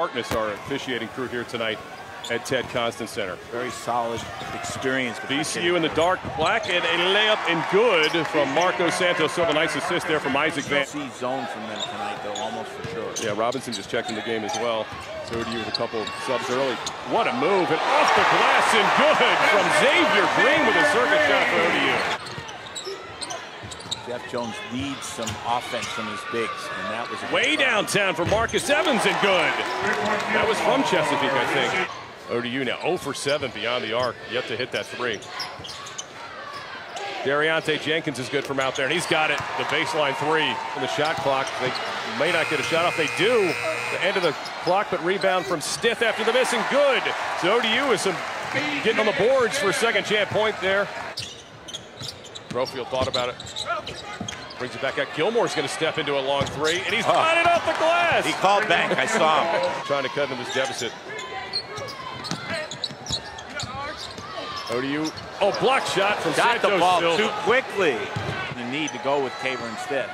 Harkness, our officiating crew here tonight at Ted Constant Center. Very solid experience. VCU in the dark black, and a layup and good from Marcos Santos. So a nice assist there from Isaac. You'll see zone from them tonight, though, almost for sure. Yeah, Robinson just checking the game as well. So ODU with a couple subs early. What a move, and off the glass and good from Xavier Green with a circuit shot for ODU. Jeff Jones needs some offense from his bigs, and that was way downtown for Marcus Evans and good. That was from Chesapeake, I think. ODU now 0 for 7 beyond the arc, yet to hit that three. Derriante Jenkins is good from out there, and he's got it. The baseline three in the shot clock. They may not get a shot off. They do. The end of the clock, but rebound from Stith after the miss, and good. So ODU is getting on the boards for a second chance point there. Brofield thought about it. Brings it back out. Gilmore's going to step into a long three, and he's got it off the glass. He called back. I saw him. Trying to cut into this deficit. ODU, block shot from Santos-Silva. Got the ball too quickly. You need to go with Caver instead.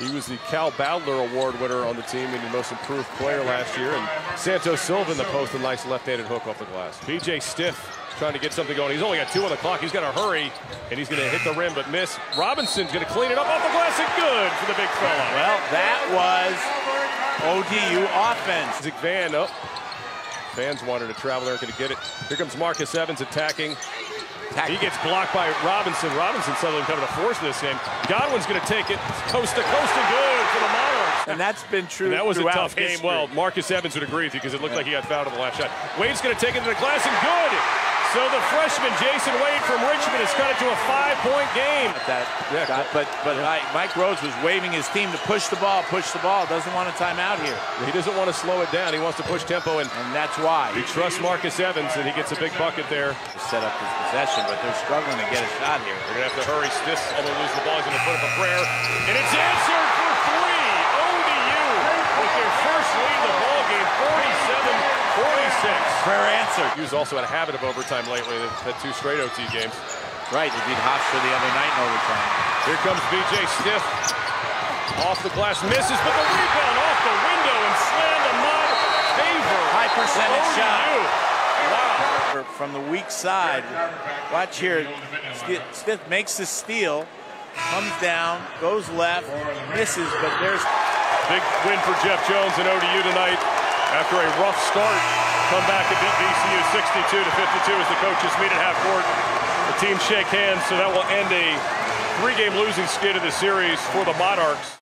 He was the Cal Bowdler Award winner on the team and the most improved player last year. And Santos-Silva in the post, a nice left-handed hook off the glass. B.J. Stith trying to get something going. He's only got two on the clock. He's got to hurry, and he's going to hit the rim, but miss. Robinson's going to clean it up off the glass, and good for the big fella. Well, that was ODU offense. Van up. Fans wanted to travel there, going to get it. Here comes Marcus Evans attacking. He gets blocked by Robinson. Robinson suddenly coming to force this in. Godwin's going to take it. Coast to coast and good for the Monarchs. And that's been true. And that was a tough game. Well, Marcus Evans would agree with you because it looked like he got fouled on the last shot. Wade's going to take it to the glass and good. So the freshman Jason Wade from Richmond has cut it to a 5-point game. Mike Rhodes was waving his team to push the ball, doesn't want a timeout here. He doesn't want to slow it down, he wants to push tempo, and that's why. He trusts Marcus Evans, and he gets a big bucket there. Set up his possession, but they're struggling to get a shot here. They're going to have to hurry. This will lose the ball, he's going to put up a prayer, and it's answered for three. ODU with their first lead of the ball game, 47-46. Prayer answered. He's also had a habit of overtime lately. They've had two straight OT games. Right, he beat Hofstra the other night in overtime. Here comes B.J. Stith. Off the glass, misses, but the rebound off the window and slammed the mud. Favor. High percentage shot. Wow. From the weak side, watch here. Stith makes the steal, comes down, goes left, misses, but there's... Big win for Jeff Jones and ODU tonight. After a rough start, come back and beat VCU 62-52 as the coaches meet at half court. The teams shake hands, so that will end a three-game losing skid of the series for the Monarchs.